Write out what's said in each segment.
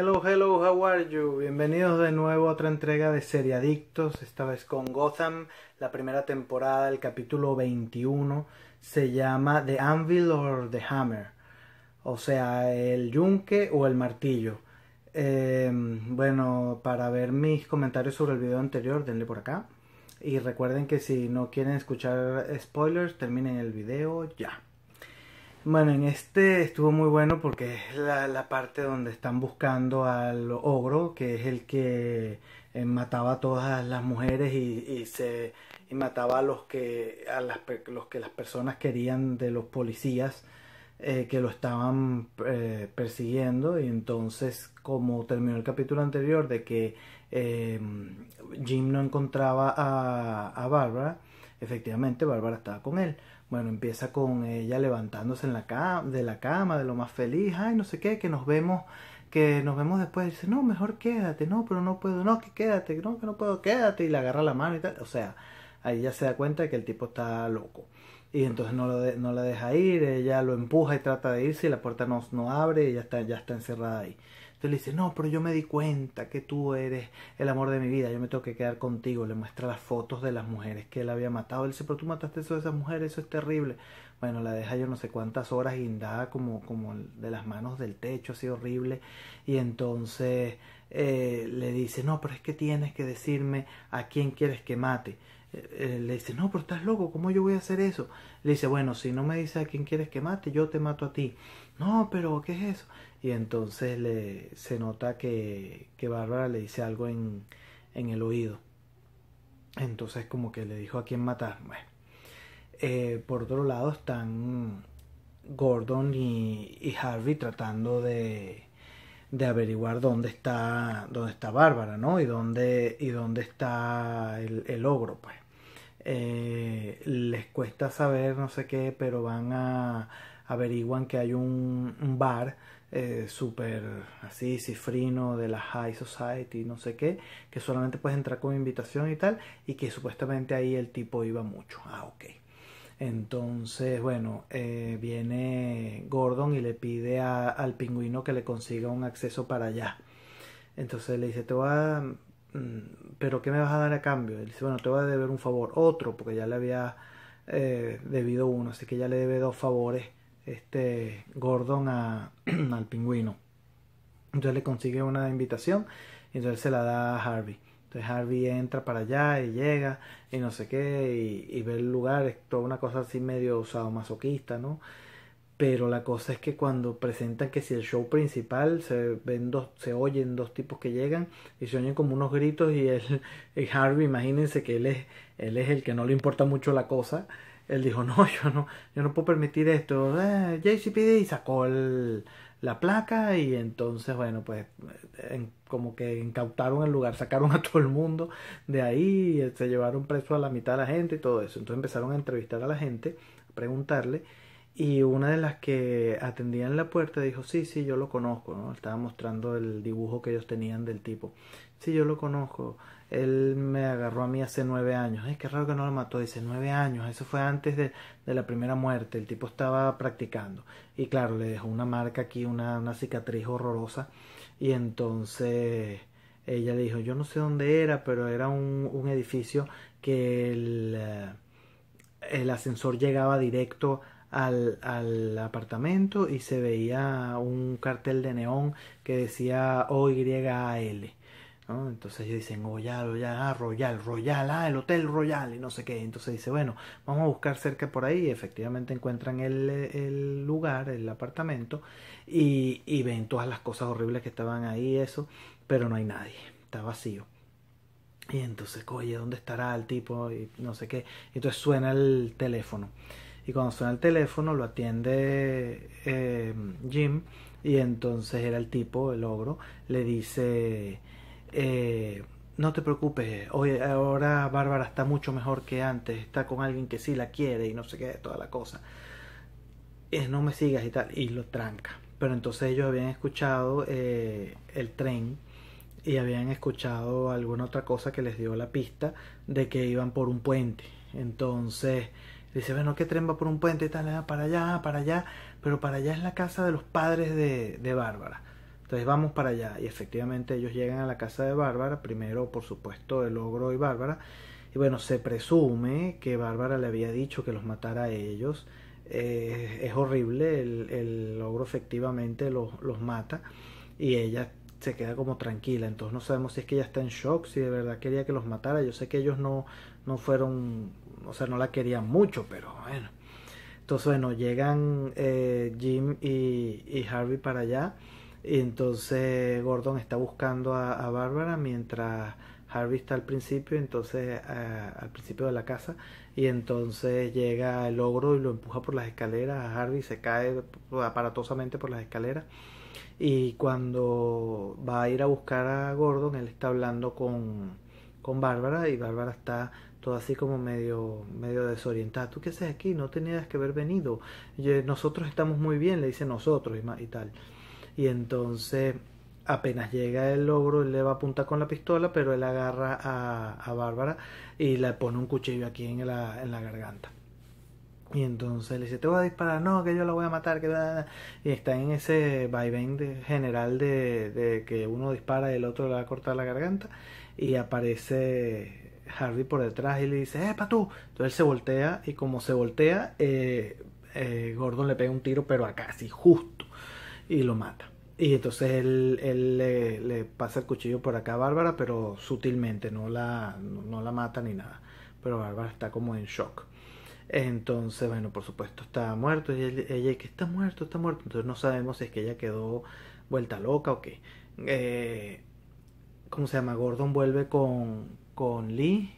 Hello, hello, how are you? Bienvenidos de nuevo a otra entrega de Serie Adictos, esta vez con Gotham, la primera temporada, el capítulo 21, se llama The Anvil or The Hammer, o sea, el yunque o el martillo. Bueno, para ver mis comentarios sobre el video anterior, denle por acá. Y recuerden que si no quieren escuchar spoilers, terminen el video ya. Bueno, en este estuvo muy bueno porque es la parte donde están buscando al ogro, que es el que mataba a todas las mujeres y mataba a los que las personas querían de los policías que lo estaban persiguiendo. Y entonces, como terminó el capítulo anterior de que Jim no encontraba a Barbara, efectivamente Barbara estaba con él. Bueno, empieza con ella levantándose en de la cama, de lo más feliz, ay, no sé qué, que nos vemos después. Dice, no, mejor quédate, no, pero no puedo, no, que quédate, no, que no puedo, quédate, y le agarra la mano y tal. O sea, ahí ya se da cuenta de que el tipo está loco. Y entonces no la deja ir, ella lo empuja y trata de irse, y la puerta no abre, y ya está encerrada ahí. Entonces le dice, no, pero yo me di cuenta que tú eres el amor de mi vida, yo me tengo que quedar contigo. Le muestra las fotos de las mujeres que él había matado. Él dice, pero tú mataste a esas mujeres, eso es terrible. Bueno, la deja yo no sé cuántas horas guindada como de las manos del techo, así horrible. Y entonces le dice, no, pero es que tienes que decirme a quién quieres que mate. Le dice, no, pero estás loco, ¿cómo yo voy a hacer eso? Le dice, bueno, si no me dices a quién quieres que mate, yo te mato a ti. No, pero ¿qué es eso? Y entonces se nota que Bárbara le dice algo en el oído. Entonces como que le dijo a quién matar. Bueno, por otro lado están Gordon y Harvey tratando de averiguar dónde está Bárbara, ¿no? Y dónde está el ogro, pues. Les cuesta saber no sé qué, pero averiguan que hay un bar súper así cifrino de la High Society, no sé qué, que solamente puedes entrar con invitación y tal, y que supuestamente ahí el tipo iba mucho. Ah, ok. Entonces, bueno, viene Gordon y le pide al pingüino que le consiga un acceso para allá. Entonces le dice, ¿pero qué me vas a dar a cambio? Él dice, bueno, te voy a deber un favor, otro, porque ya le había debido uno, así que ya le debe dos favores Gordon al pingüino. Entonces le consigue una invitación y entonces se la da a Harvey. Entonces Harvey entra para allá y llega y no sé qué y ve el lugar, es toda una cosa así medio sadomasoquista, ¿no? Pero la cosa es que cuando presentan que si el show principal se oyen dos tipos que llegan y se oyen como unos gritos y Harvey, imagínense que él es el que no le importa mucho la cosa. Él dijo, no, yo no puedo permitir esto. JCPD, y sacó la placa y entonces, bueno, pues como que incautaron el lugar, sacaron a todo el mundo de ahí, y se llevaron preso a la mitad de la gente y todo eso. Entonces empezaron a entrevistar a la gente, a preguntarle, y una de las que atendía en la puerta dijo, sí, yo lo conozco, ¿no? Estaba mostrando el dibujo que ellos tenían del tipo. Sí, yo lo conozco. Él me agarró a mí hace 9 años. Es que raro que no lo mató. Dice, 9 años. Eso fue antes de la primera muerte. El tipo estaba practicando. Y claro, le dejó una marca aquí, una cicatriz horrorosa. Y entonces ella le dijo, yo no sé dónde era, pero era un edificio que el ascensor llegaba directo al apartamento y se veía un cartel de neón que decía OYAL. ¿No? Entonces ellos dicen, Royal, el Hotel Royal, y no sé qué. Entonces dice, bueno, vamos a buscar cerca por ahí, y efectivamente encuentran el lugar, el apartamento, y ven todas las cosas horribles que estaban ahí, eso, pero no hay nadie, está vacío. Y entonces, oye, ¿dónde estará el tipo? Y no sé qué. Entonces suena el teléfono, y cuando suena el teléfono lo atiende Jim, y entonces era el tipo, el ogro, le dice... no te preocupes, hoy, ahora Bárbara está mucho mejor que antes, está con alguien que sí la quiere y no sé qué, toda la cosa, no me sigas y tal, y lo tranca. Pero entonces ellos habían escuchado el tren y habían escuchado alguna otra cosa que les dio la pista de que iban por un puente. Entonces dice, bueno, ¿qué tren va por un puente y tal? Para allá, pero para allá es la casa de los padres de Bárbara. Entonces vamos para allá, y efectivamente ellos llegan a la casa de Bárbara, primero por supuesto el ogro y Bárbara, y bueno, se presume que Bárbara le había dicho que los matara a ellos. Es horrible, el ogro efectivamente los mata, y ella se queda como tranquila. Entonces no sabemos si es que ella está en shock, si de verdad quería que los matara. Yo sé que ellos no fueron, o sea, no la querían mucho, pero bueno. Entonces bueno, llegan Jim y Harvey para allá, y entonces Gordon está buscando a Bárbara mientras Harvey está al principio, entonces al principio de la casa, y entonces llega el ogro y lo empuja por las escaleras. A Harvey se cae aparatosamente por las escaleras, y cuando va a ir a buscar a Gordon, él está hablando con Bárbara, y Bárbara está toda así como medio desorientada. ¿Tú qué haces aquí? No tenías que haber venido. Nosotros estamos muy bien, le dice nosotros y tal. Y entonces apenas llega el ogro, él le va a apuntar con la pistola, pero él agarra a Bárbara y le pone un cuchillo aquí en la garganta. Y entonces le dice, te voy a disparar, no, que yo la voy a matar, que bla, bla. Y está en ese vaivén general de que uno dispara y el otro le va a cortar la garganta. Y aparece Harvey por detrás y le dice, ¡epa tú! Entonces él se voltea, y como se voltea, Gordon le pega un tiro, pero acá, así, justo, y lo mata. Y entonces él le pasa el cuchillo por acá a Bárbara, pero sutilmente, no la mata ni nada. Pero Bárbara está como en shock. Entonces, bueno, por supuesto está muerto, y ella dice que está muerto, está muerto. Entonces no sabemos si es que ella quedó vuelta loca o qué. ¿Cómo se llama? Gordon vuelve con Lee,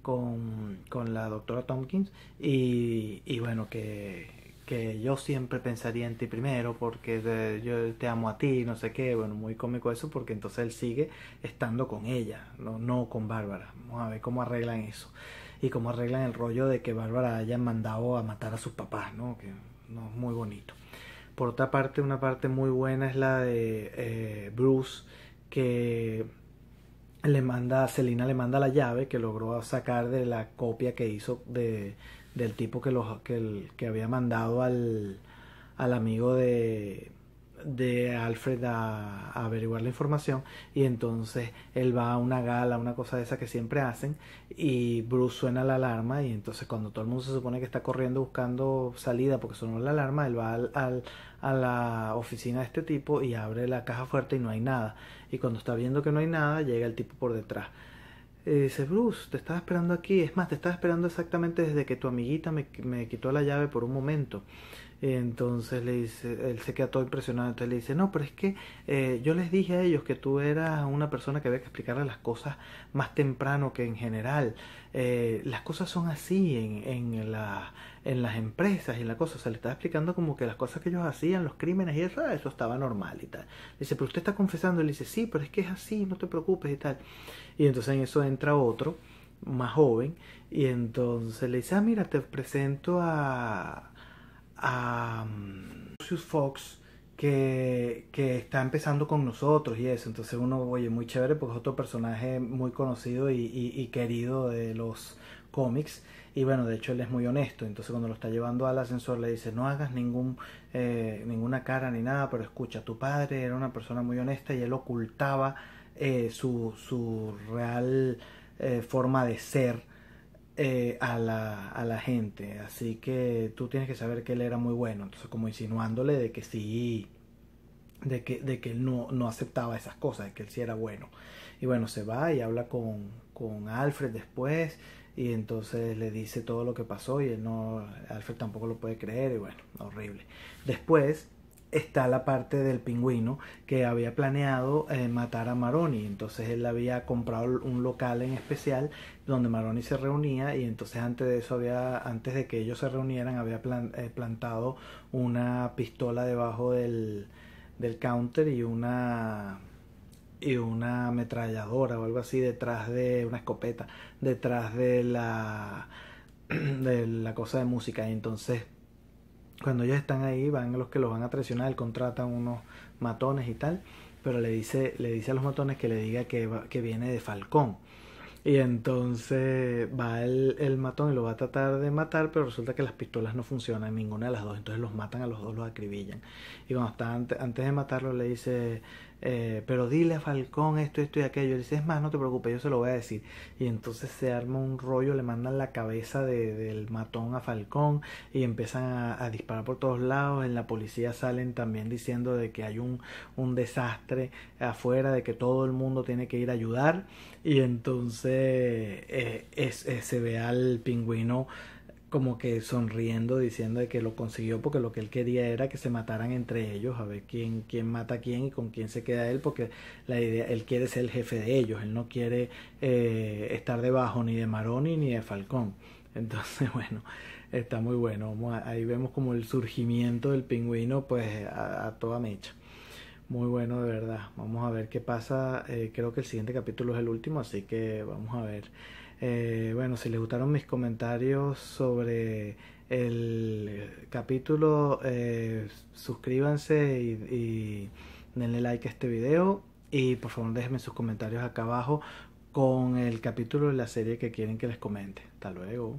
con la doctora Tompkins, y bueno, que yo siempre pensaría en ti primero porque yo te amo a ti, no sé qué. Bueno, muy cómico eso, porque entonces él sigue estando con ella, no con Bárbara. Vamos a ver cómo arreglan eso, y cómo arreglan el rollo de que Bárbara haya mandado a matar a sus papás, ¿no? Que no es muy bonito. Por otra parte, una parte muy buena es la de Bruce, que Selena le manda la llave que logró sacar de la copia que hizo del tipo que había mandado al amigo de Alfred a averiguar la información. Y entonces él va a una gala, una cosa de esa que siempre hacen, y Bruce suena la alarma, y entonces cuando todo el mundo se supone que está corriendo buscando salida porque sonó la alarma, él va a la oficina de este tipo y abre la caja fuerte y no hay nada. Y cuando está viendo que no hay nada, llega el tipo por detrás. Dice, Bruce, te estaba esperando aquí, es más, te estaba esperando exactamente desde que tu amiguita me quitó la llave por un momento. Entonces le dice, él se queda todo impresionado, entonces le dice, no, pero es que yo les dije a ellos que tú eras una persona que había que explicarle las cosas más temprano que en general. Las cosas son así en las empresas y en la cosa. O sea, le estaba explicando como que las cosas que ellos hacían, los crímenes y eso estaba normal y tal. Le dice, pero usted está confesando. Le dice, sí, pero es que es así, no te preocupes y tal. Y entonces en eso entra otro, más joven, y entonces le dice, ah, mira, te presento a Lucius Fox, que está empezando con nosotros y eso. Entonces uno, oye, muy chévere, porque es otro personaje muy conocido y querido de los cómics. Y bueno, de hecho él es muy honesto. Entonces cuando lo está llevando al ascensor le dice, no hagas ninguna cara ni nada, pero escucha, tu padre era una persona muy honesta y él ocultaba su real forma de ser a la gente, así que tú tienes que saber que él era muy bueno. Entonces como insinuándole de que sí, de que él no aceptaba esas cosas, de que él sí era bueno. Y bueno, se va y habla con Alfred después, y entonces le dice todo lo que pasó, y él no, Alfred tampoco lo puede creer, y bueno, horrible. Después está la parte del pingüino, que había planeado matar a Maroni. Entonces él había comprado un local en especial donde Maroni se reunía, y entonces antes de que ellos se reunieran había plantado una pistola debajo del counter y una ametralladora o algo así, detrás de una escopeta, detrás de la cosa de música. Y entonces cuando ellos están ahí, van los que los van a traicionar. Él contrata unos matones y tal, pero le dice a los matones que le diga que viene de Falcón. Y entonces va el matón y lo va a tratar de matar, pero resulta que las pistolas no funcionan, ninguna de las dos. Entonces los matan a los dos, los acribillan. Y cuando está antes de matarlo le dice, pero dile a Falcón esto, esto y aquello. Le dice, es más, no te preocupes, yo se lo voy a decir. Y entonces se arma un rollo, le mandan la cabeza del matón a Falcón y empiezan a disparar por todos lados. En la policía salen también diciendo de que hay un desastre afuera, de que todo el mundo tiene que ir a ayudar. Y entonces se ve al pingüino como que sonriendo, diciendo de que lo consiguió, porque lo que él quería era que se mataran entre ellos, a ver quién mata a quién y con quién se queda él, porque la idea, él quiere ser el jefe de ellos, él no quiere estar debajo ni de Maroni ni de Falcón. Entonces, bueno, está muy bueno. Ahí vemos como el surgimiento del pingüino pues a toda mecha. Muy bueno, de verdad. Vamos a ver qué pasa. Creo que el siguiente capítulo es el último, así que vamos a ver. Bueno, si les gustaron mis comentarios sobre el capítulo, suscríbanse y denle like a este video. Y por favor déjenme sus comentarios acá abajo con el capítulo de la serie que quieren que les comente. Hasta luego.